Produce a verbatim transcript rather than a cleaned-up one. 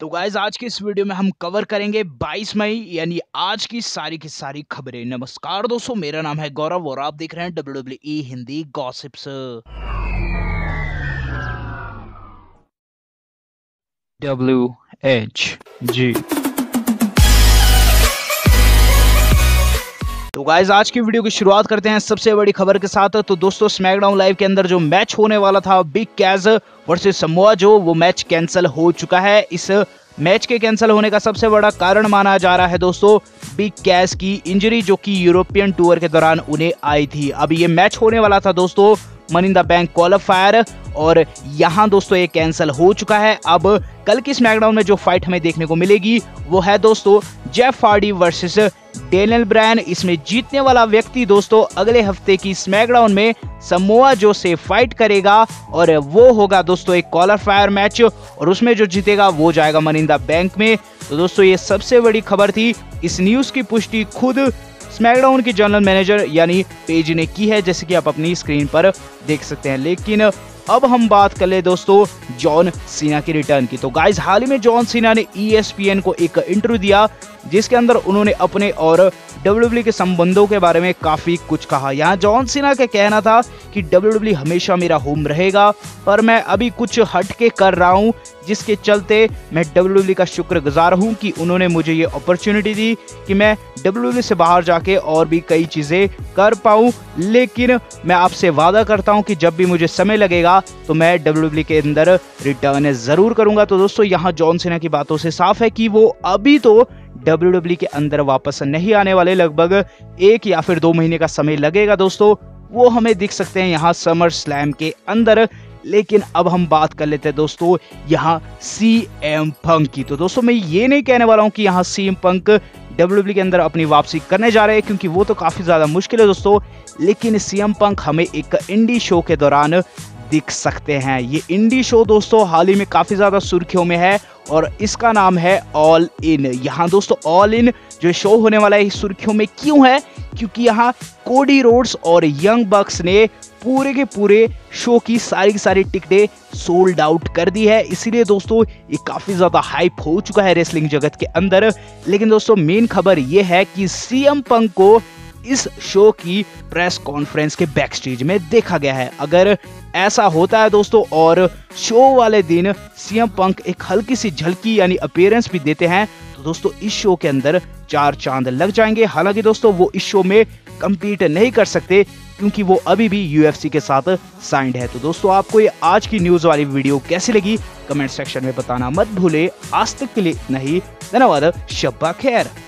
तो गाइज आज के इस वीडियो में हम कवर करेंगे बाईस मई यानी आज की सारी की सारी खबरें। नमस्कार दोस्तों, मेरा नाम है गौरव और आप देख रहे हैं W W E Hindi gossips. W H G तो गाइज आज की वीडियो की शुरुआत करते हैं सबसे बड़ी खबर के साथ। तो दोस्तों स्मैकडाउन लाइव के अंदर जो मैच होने वाला था बिग कैस वर्सेस समोआ जो, वो मैच कैंसिल हो चुका है। इस मैच के कैंसिल होने का सबसे बड़ा कारण माना जा रहा है दोस्तों बिग कैस की इंजरी, जो कि यूरोपियन टूर के दौरान उन्हें आई थी। अब ये मैच होने वाला था दोस्तों money in the bank qualifier, और यहाँ दोस्तों ये कैंसिल हो चुका है। अब कल की स्मैकडाउन में जो फाइट हमें देखने को मिलेगी वो है दोस्तों Jeff Hardy versus Daniel Bryan. इसमें जीतने वाला व्यक्ति दोस्तों अगले हफ्ते की स्मैकडाउन में समोआ जो से फाइट करेगा, और वो होगा दोस्तों एक क्वालिफायर मैच, और उसमें जो जीतेगा वो जाएगा मनी इन द बैंक में। तो दोस्तों ये सबसे बड़ी खबर थी। इस न्यूज़ की पुष्टि खुद स्मैकडाउन की जनरल मैनेजर यानी पेज ने की है, जैसे कि आप अपनी स्क्रीन पर देख सकते हैं। लेकिन अब हम बात कर ले दोस्तों जॉन सीना के रिटर्न की। तो गाइज हाल ही में जॉन सीना ने ई एस पी एन को एक इंटरव्यू दिया, जिसके अंदर उन्होंने अपने और डब्ल्यू डब्ल्यू ई के संबंधों के बारे में काफ़ी कुछ कहा। यहाँ जॉन सीना का कहना था कि डब्ल्यू डब्ल्यू ई हमेशा मेरा होम रहेगा, पर मैं अभी कुछ हटके कर रहा हूँ, जिसके चलते मैं डब्ल्यू डब्ल्यू ई का शुक्रगुजार हूँ कि उन्होंने मुझे ये अपॉर्चुनिटी दी कि मैं डब्ल्यू डब्ल्यू ई से बाहर जाके और भी कई चीज़ें कर पाऊँ। लेकिन मैं आपसे वादा करता हूँ कि जब भी मुझे समय लगेगा तो मैं डब्ल्यू डब्ल्यू ई के अंदर रिटर्न ज़रूर करूँगा। तो दोस्तों यहाँ जॉन सीना की बातों से साफ है कि वो अभी तो डब्ल्यू डब्ल्यू ई के अंदर वापस नहीं आने वाले। लगभग एक या फिर दो महीने का समय लगेगा दोस्तों, वो हमें दिख सकते हैं यहाँ समर स्लैम के अंदर। लेकिन अब हम बात कर लेते हैं दोस्तों यहाँ सी एम पंक की। तो दोस्तों मैं ये नहीं कहने वाला हूँ कि यहाँ C M Punk W W E के अंदर अपनी वापसी करने जा रहे हैं, क्योंकि वो तो काफ़ी ज़्यादा मुश्किल है दोस्तों। लेकिन सी एम पंक हमें एक इंडी शो के दौरान दिख सकते हैं। ये इंडी शो दोस्तों हाल ही में काफ़ी ज़्यादा सुर्खियों में है, और इसका नाम है ऑल इन। यहाँ दोस्तों ऑल इन जो शो होने वाला है सुर्खियों में क्यों है, क्योंकि यहाँ कोडी रोड्स और यंग बक्स ने पूरे के पूरे शो की सारी की सारी टिकटें सोल्ड आउट कर दी है। इसीलिए दोस्तों ये काफ़ी ज़्यादा हाइप हो चुका है रेसलिंग जगत के अंदर। लेकिन दोस्तों मेन खबर ये है कि सी एम पंक को इस शो की प्रेस कॉन्फ्रेंस के बैकस्टेज में देखा गया है। अगर ऐसा होता है दोस्तों और शो वाले दिन सी एम पंक एक हल्की सी झलकी यानी अपीयरेंस भी देते हैं, तो दोस्तों इस शो के अंदर चार चांद लग जाएंगे। हालांकि दोस्तों वो इस शो में कम्पीट नहीं कर सकते, क्योंकि वो अभी भी यू एफ सी के साथ साइंड है। तो दोस्तों आपको ये आज की न्यूज़ वाली वीडियो कैसी लगी कमेंट सेक्शन में बताना मत भूले। आज तक के लिए इतना ही, धन्यवाद, शब्बा खैर।